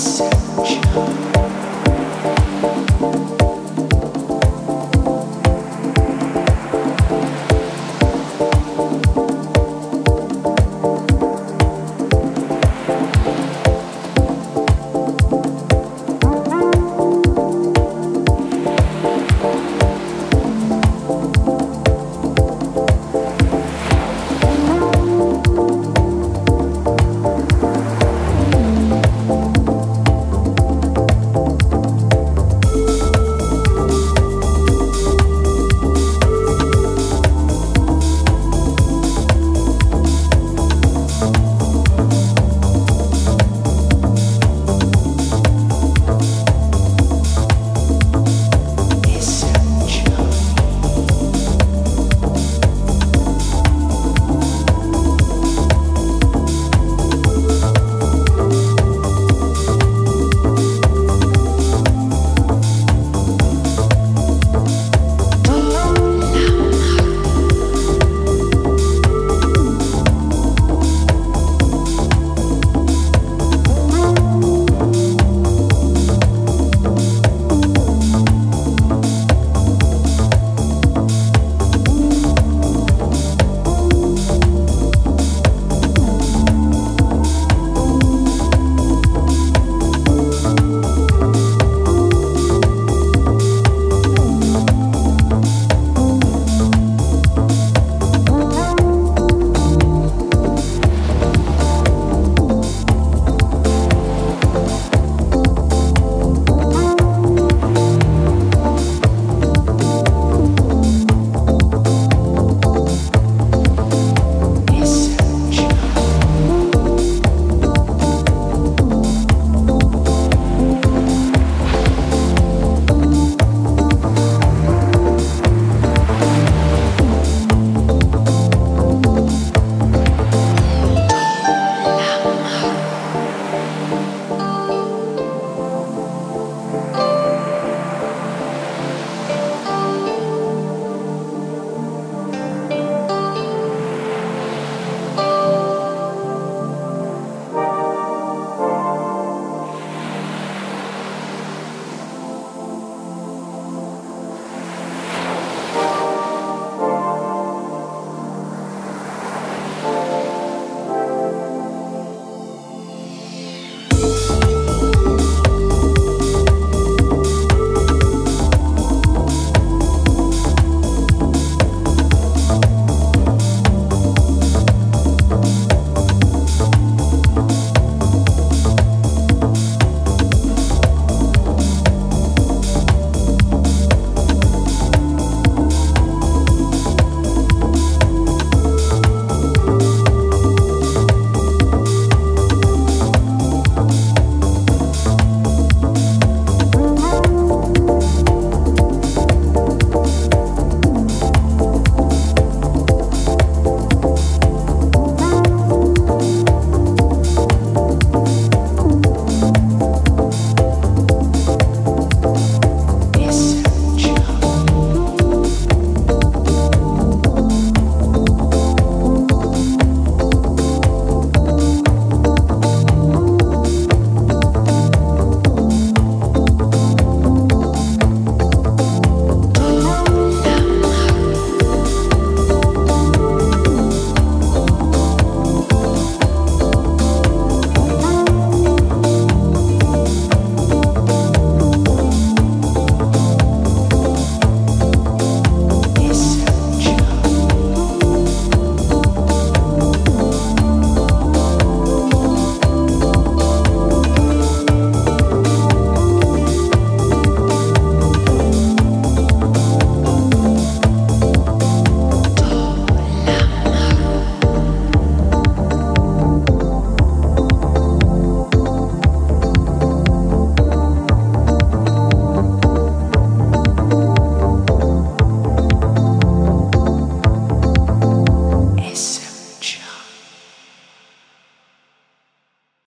message.